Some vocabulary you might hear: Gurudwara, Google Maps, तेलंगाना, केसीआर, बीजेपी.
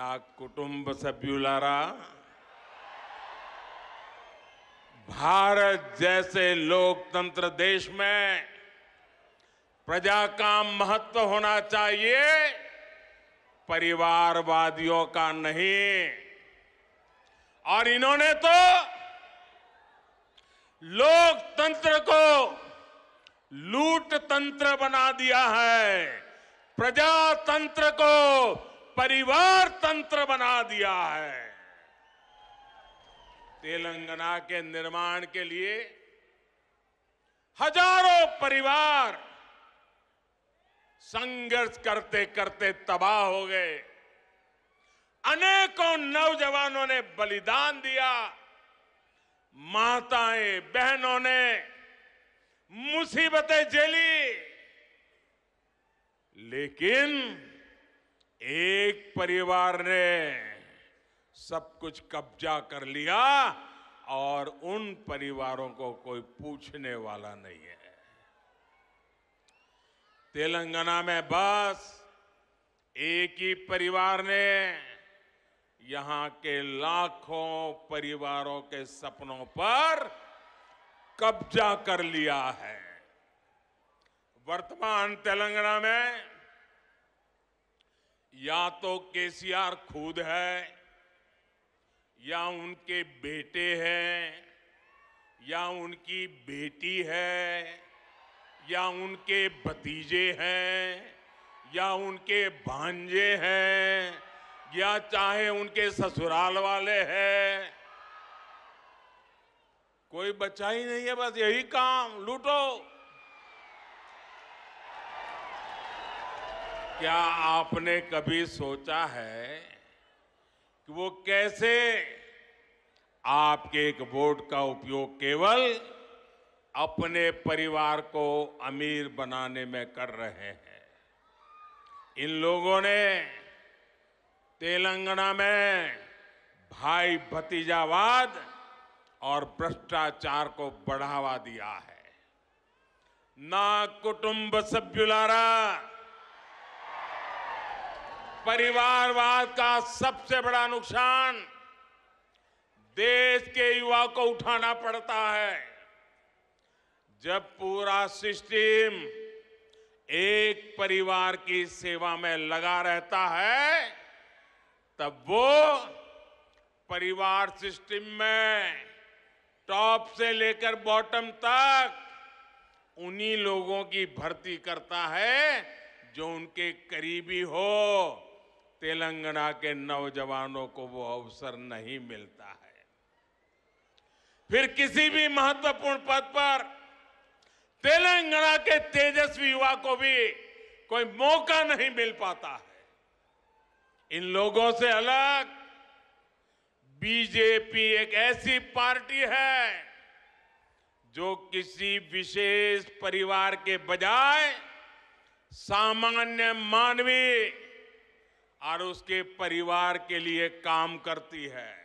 నా కుటుంబ సభ్యులారా भारत जैसे लोकतंत्र देश में प्रजा का महत्व होना चाहिए, परिवारवादियों का नहीं। और इन्होंने तो लोकतंत्र को लूटतंत्र बना दिया है, प्रजातंत्र को परिवार तंत्र बना दिया है। तेलंगाना के निर्माण के लिए हजारों परिवार संघर्ष करते करते तबाह हो गए। अनेकों नौजवानों ने बलिदान दिया, माताएं बहनों ने मुसीबतें झेली, लेकिन एक परिवार ने सब कुछ कब्जा कर लिया और उन परिवारों को कोई पूछने वाला नहीं है। तेलंगाना में बस एक ही परिवार ने यहां के लाखों परिवारों के सपनों पर कब्जा कर लिया है। वर्तमान तेलंगाना में या तो केसीआर खुद है, या उनके बेटे हैं, या उनकी बेटी है, या उनके भतीजे हैं, या उनके भांजे हैं, या चाहे उनके ससुराल वाले हैं। कोई बचा ही नहीं है, बस यही काम, लूटो। क्या आपने कभी सोचा है कि वो कैसे आपके एक वोट का उपयोग केवल अपने परिवार को अमीर बनाने में कर रहे हैं? इन लोगों ने तेलंगाना में भाई भतीजावाद और भ्रष्टाचार को बढ़ावा दिया है। ना कुटुंब सभ्युलारा, परिवारवाद का सबसे बड़ा नुकसान देश के युवा को उठाना पड़ता है। जब पूरा सिस्टम एक परिवार की सेवा में लगा रहता है, तब वो परिवार सिस्टम में टॉप से लेकर बॉटम तक उन्हीं लोगों की भर्ती करता है जो उनके करीबी हो। तेलंगाना के नौजवानों को वो अवसर नहीं मिलता है। फिर किसी भी महत्वपूर्ण पद पर तेलंगाना के तेजस्वी युवा को भी कोई मौका नहीं मिल पाता है। इन लोगों से अलग बीजेपी एक ऐसी पार्टी है जो किसी विशेष परिवार के बजाय सामान्य मानवी और उसके परिवार के लिए काम करती है।